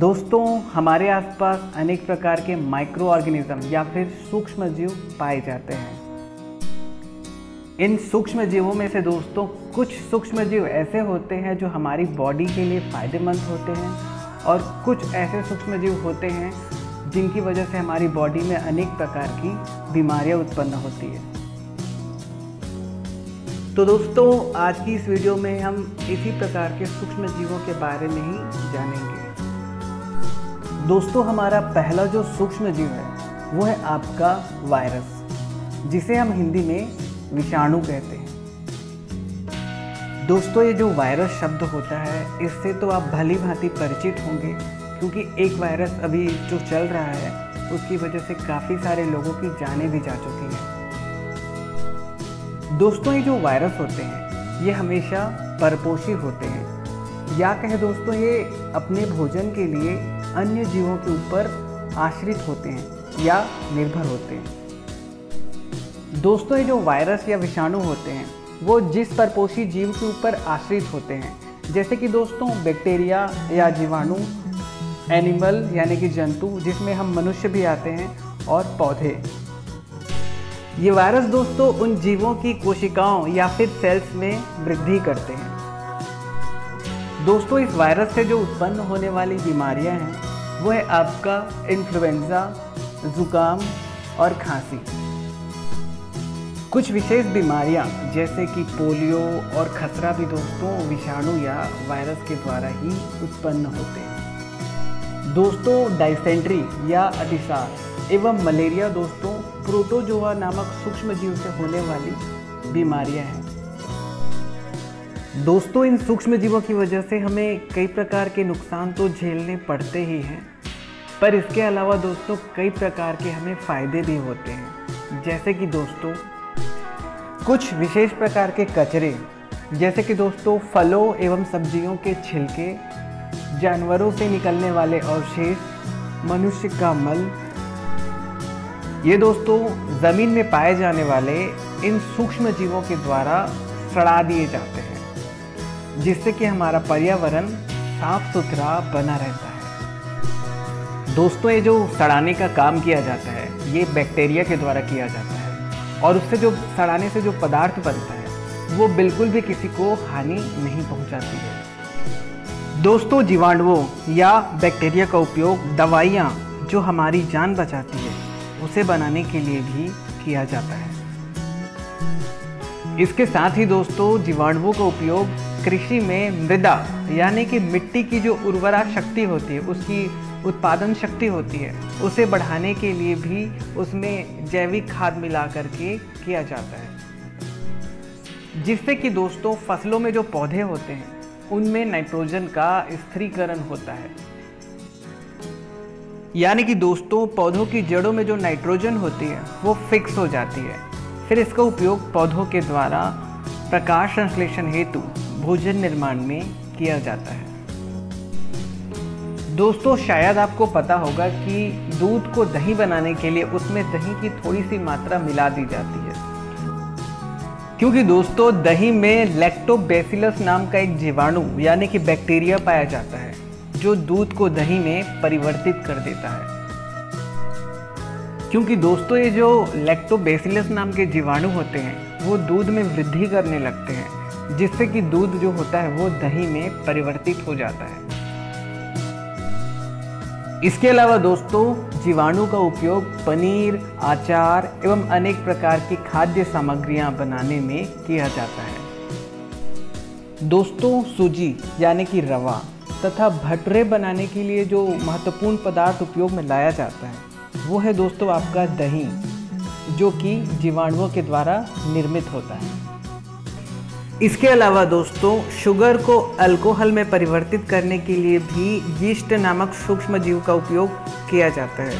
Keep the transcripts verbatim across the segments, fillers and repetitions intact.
दोस्तों, हमारे आसपास अनेक प्रकार के माइक्रो ऑर्गेनिज्म या फिर सूक्ष्म जीव पाए जाते हैं। इन सूक्ष्म जीवों में से दोस्तों कुछ सूक्ष्म जीव ऐसे होते हैं जो हमारी बॉडी के लिए फ़ायदेमंद होते हैं और कुछ ऐसे सूक्ष्म जीव होते हैं जिनकी वजह से हमारी बॉडी में अनेक प्रकार की बीमारियां उत्पन्न होती है। तो दोस्तों, आज की इस वीडियो में हम इसी प्रकार के सूक्ष्म जीवों के बारे में ही जानेंगे। दोस्तों, हमारा पहला जो सूक्ष्म जीव है वो है आपका वायरस, जिसे हम हिंदी में विषाणु कहते हैं। दोस्तों, ये जो वायरस शब्द होता है इससे तो आप भली भांति परिचित होंगे, क्योंकि एक वायरस अभी जो चल रहा है उसकी वजह से काफ़ी सारे लोगों की जानें भी जा चुकी हैं। दोस्तों, ये जो वायरस होते हैं ये हमेशा परपोषी होते हैं, या कहे दोस्तों ये अपने भोजन के लिए अन्य जीवों के ऊपर आश्रित होते हैं या निर्भर होते हैं। दोस्तों, ये जो वायरस या विषाणु होते हैं वो जिस परपोषी जीव के ऊपर आश्रित होते हैं, जैसे कि दोस्तों बैक्टीरिया या जीवाणु, एनिमल यानी कि जंतु जिसमें हम मनुष्य भी आते हैं, और पौधे। ये वायरस दोस्तों उन जीवों की कोशिकाओं या फिर सेल्स में वृद्धि करते हैं। दोस्तों, इस वायरस से जो उत्पन्न होने वाली बीमारियां हैं वो है आपका इन्फ्लुएंजा, जुकाम और खांसी। कुछ विशेष बीमारियां जैसे कि पोलियो और खसरा भी दोस्तों विषाणु या वायरस के द्वारा ही उत्पन्न होते हैं। दोस्तों, डायसेंट्री या अतिसार एवं मलेरिया दोस्तों प्रोटोजोआ नामक सूक्ष्म जीव से होने वाली बीमारियां हैं। दोस्तों, इन सूक्ष्म जीवों की वजह से हमें कई प्रकार के नुकसान तो झेलने पड़ते ही हैं, पर इसके अलावा दोस्तों कई प्रकार के हमें फ़ायदे भी होते हैं। जैसे कि दोस्तों कुछ विशेष प्रकार के कचरे, जैसे कि दोस्तों फलों एवं सब्जियों के छिलके, जानवरों से निकलने वाले अवशेष, मनुष्य का मल, ये दोस्तों ज़मीन में पाए जाने वाले इन सूक्ष्म जीवों के द्वारा सड़ा दिए जाते हैं, जिससे कि हमारा पर्यावरण साफ सुथरा बना रहता है। दोस्तों, ये जो सड़ाने का काम किया जाता है ये बैक्टीरिया के द्वारा किया जाता है, और उससे जो सड़ाने से जो पदार्थ बनता है वो बिल्कुल भी किसी को हानि नहीं पहुंचाती है। दोस्तों, जीवाणुओं या बैक्टीरिया का उपयोग दवाइयाँ जो हमारी जान बचाती है उसे बनाने के लिए भी किया जाता है। इसके साथ ही दोस्तों जीवाणुओं का उपयोग कृषि में मृदा यानी कि मिट्टी की जो उर्वरा शक्ति होती है, उसकी उत्पादन शक्ति होती है, उसे बढ़ाने के लिए भी उसमें जैविक खाद मिला करके किया जाता है, जिससे कि दोस्तों फसलों में जो पौधे होते हैं उनमें नाइट्रोजन का स्थिरीकरण होता है। यानी कि दोस्तों पौधों की जड़ों में जो नाइट्रोजन होती है वो फिक्स हो जाती है, फिर इसका उपयोग पौधों के द्वारा प्रकाश संश्लेषण हेतु भोजन निर्माण में किया जाता है। दोस्तों, शायद आपको पता होगा कि दूध को दही बनाने के लिए उसमें दही की थोड़ी सी मात्रा मिला दी जाती है, क्योंकि दोस्तों दही में लैक्टोबैसिलस नाम का एक जीवाणु यानी कि बैक्टीरिया पाया जाता है, जो दूध को दही में परिवर्तित कर देता है। क्योंकि दोस्तों ये जो लैक्टोबैसिलस नाम के जीवाणु होते हैं वो दूध में वृद्धि करने लगते हैं, जिससे कि दूध जो होता है वो दही में परिवर्तित हो जाता है। इसके अलावा दोस्तों जीवाणु का उपयोग पनीर, आचार एवं अनेक प्रकार की खाद्य सामग्रियां बनाने में किया जाता है। दोस्तों, सूजी यानी कि रवा तथा भटूरे बनाने के लिए जो महत्वपूर्ण पदार्थ उपयोग में लाया जाता है वो है दोस्तों आपका दही, जो कि जीवाणुओं के द्वारा निर्मित होता है। इसके अलावा दोस्तों शुगर को अल्कोहल में परिवर्तित करने के लिए भी यीस्ट नामक सूक्ष्म जीव का उपयोग किया जाता है।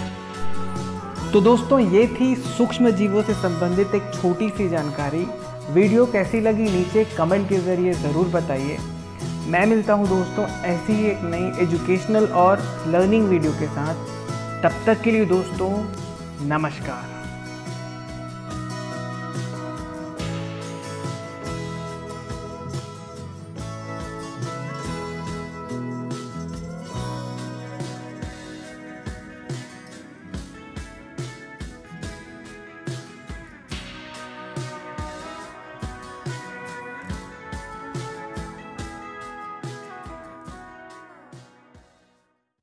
तो दोस्तों, ये थी सूक्ष्म जीवों से संबंधित एक छोटी सी जानकारी। वीडियो कैसी लगी नीचे कमेंट के ज़रिए ज़रूर बताइए। मैं मिलता हूँ दोस्तों ऐसी ही एक नई एजुकेशनल और लर्निंग वीडियो के साथ। तब तक के लिए दोस्तों नमस्कार।